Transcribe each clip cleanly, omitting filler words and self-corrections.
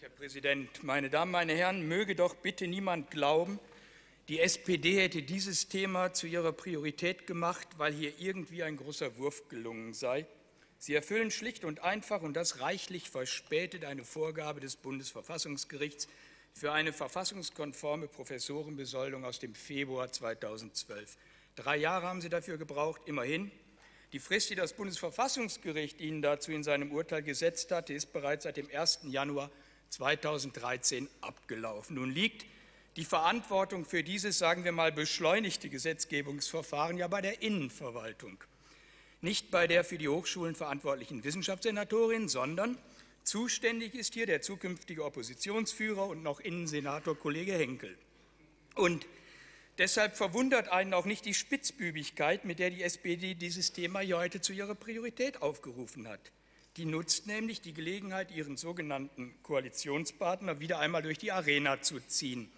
Herr Präsident, meine Damen, meine Herren, möge doch bitte niemand glauben, die SPD hätte dieses Thema zu ihrer Priorität gemacht, weil hier irgendwie ein großer Wurf gelungen sei. Sie erfüllen schlicht und einfach und das reichlich verspätet eine Vorgabe des Bundesverfassungsgerichts für eine verfassungskonforme Professorenbesoldung aus dem Februar 2012. 3 Jahre haben Sie dafür gebraucht, immerhin. Die Frist, die das Bundesverfassungsgericht Ihnen dazu in seinem Urteil gesetzt hatte, ist bereits seit dem 1. Januar 2013 abgelaufen. Nun liegt die Verantwortung für dieses, sagen wir mal, beschleunigte Gesetzgebungsverfahren ja bei der Innenverwaltung. Nicht bei der für die Hochschulen verantwortlichen Wissenschaftssenatorin, sondern zuständig ist hier der zukünftige Oppositionsführer und noch Innensenator Kollege Henkel. Und deshalb verwundert einen auch nicht die Spitzbübigkeit, mit der die SPD dieses Thema hier heute zu ihrer Priorität aufgerufen hat. Die nutzt nämlich die Gelegenheit, ihren sogenannten Koalitionspartner wieder einmal durch die Arena zu ziehen.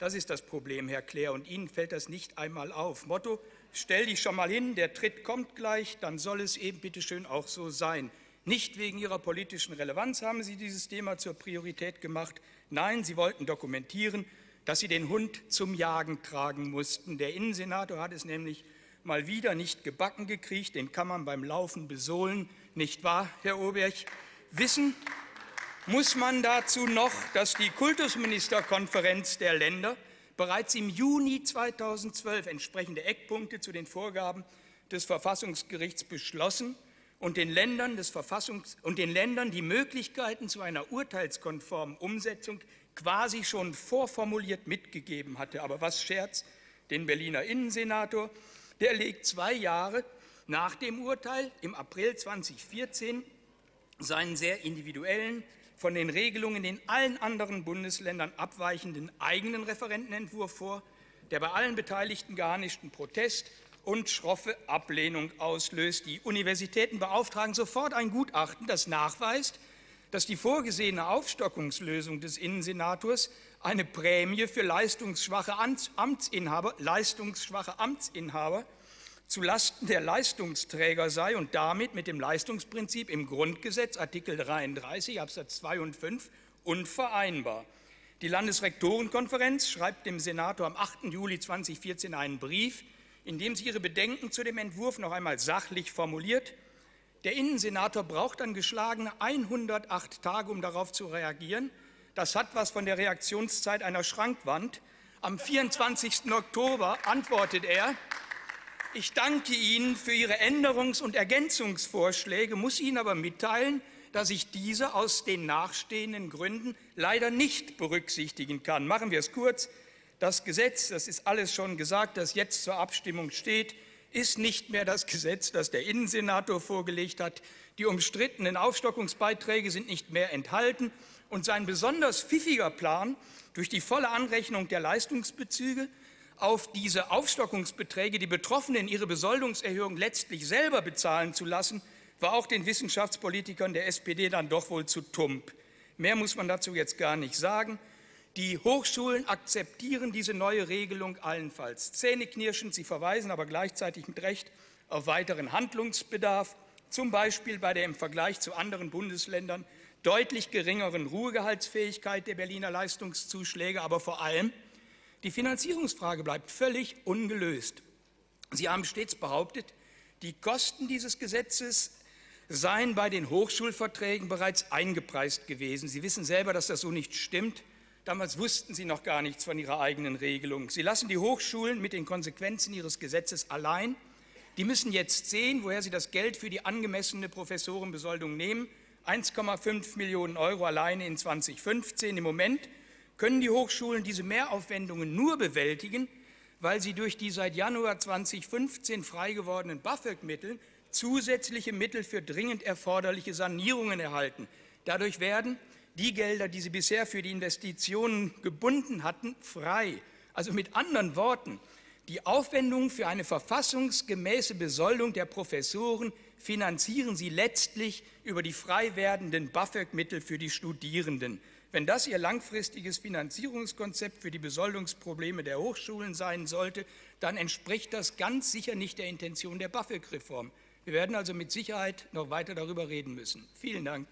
Das ist das Problem, Herr Klär, und Ihnen fällt das nicht einmal auf. Motto, stell dich schon mal hin, der Tritt kommt gleich, dann soll es eben bitteschön auch so sein. Nicht wegen Ihrer politischen Relevanz haben Sie dieses Thema zur Priorität gemacht. Nein, Sie wollten dokumentieren, dass Sie den Hund zum Jagen tragen mussten. Der Innensenator hat es nämlich mal wieder nicht gebacken gekriegt, den kann man beim Laufen besohlen, nicht wahr, Herr Oberch? Wissen muss man dazu noch, dass die Kultusministerkonferenz der Länder bereits im Juni 2012 entsprechende Eckpunkte zu den Vorgaben des Verfassungsgerichts beschlossen und den Ländern die Möglichkeiten zu einer urteilskonformen Umsetzung quasi schon vorformuliert mitgegeben hatte. Aber was scherzt den Berliner Innensenator? Der legt 2 Jahre nach dem Urteil im April 2014 seinen sehr individuellen, von den Regelungen in allen anderen Bundesländern abweichenden eigenen Referentenentwurf vor, der bei allen Beteiligten geharnischten Protest und schroffe Ablehnung auslöst. Die Universitäten beauftragen sofort ein Gutachten, das nachweist, dass die vorgesehene Aufstockungslösung des Innensenators eine Prämie für leistungsschwache Amtsinhaber zulasten der Leistungsträger sei und damit mit dem Leistungsprinzip im Grundgesetz, Artikel 33 Absatz 2 und 5, unvereinbar. Die Landesrektorenkonferenz schreibt dem Senator am 8. Juli 2014 einen Brief, in dem sie ihre Bedenken zu dem Entwurf noch einmal sachlich formuliert. Der Innensenator braucht dann geschlagene 108 Tage, um darauf zu reagieren. Das hat was von der Reaktionszeit einer Schrankwand. Am 24. Oktober antwortet er: Ich danke Ihnen für Ihre Änderungs- und Ergänzungsvorschläge, muss Ihnen aber mitteilen, dass ich diese aus den nachstehenden Gründen leider nicht berücksichtigen kann. Machen wir es kurz. Das Gesetz, das ist alles schon gesagt, das jetzt zur Abstimmung steht, ist nicht mehr das Gesetz, das der Innensenator vorgelegt hat. Die umstrittenen Aufstockungsbeiträge sind nicht mehr enthalten. Und sein besonders pfiffiger Plan, durch die volle Anrechnung der Leistungsbezüge auf diese Aufstockungsbeträge die Betroffenen ihre Besoldungserhöhung letztlich selber bezahlen zu lassen, war auch den Wissenschaftspolitikern der SPD dann doch wohl zu tump. Mehr muss man dazu jetzt gar nicht sagen. Die Hochschulen akzeptieren diese neue Regelung allenfalls zähneknirschend. Sie verweisen aber gleichzeitig mit Recht auf weiteren Handlungsbedarf, zum Beispiel bei der im Vergleich zu anderen Bundesländern deutlich geringeren Ruhegehaltsfähigkeit der Berliner Leistungszuschläge, aber vor allem die Finanzierungsfrage bleibt völlig ungelöst. Sie haben stets behauptet, die Kosten dieses Gesetzes seien bei den Hochschulverträgen bereits eingepreist gewesen. Sie wissen selber, dass das so nicht stimmt. Damals wussten Sie noch gar nichts von Ihrer eigenen Regelung. Sie lassen die Hochschulen mit den Konsequenzen Ihres Gesetzes allein. Die müssen jetzt sehen, woher sie das Geld für die angemessene Professorenbesoldung nehmen. 1,5 Millionen € alleine in 2015 im Moment. Können die Hochschulen diese Mehraufwendungen nur bewältigen, weil sie durch die seit Januar 2015 frei gewordenen BAföG-Mittel zusätzliche Mittel für dringend erforderliche Sanierungen erhalten. Dadurch werden die Gelder, die sie bisher für die Investitionen gebunden hatten, frei. Also mit anderen Worten, die Aufwendungen für eine verfassungsgemäße Besoldung der Professoren finanzieren sie letztlich über die frei werdenden BAföG-Mittel für die Studierenden. Wenn das Ihr langfristiges Finanzierungskonzept für die Besoldungsprobleme der Hochschulen sein sollte, dann entspricht das ganz sicher nicht der Intention der BAföG-Reform. Wir werden also mit Sicherheit noch weiter darüber reden müssen. Vielen Dank.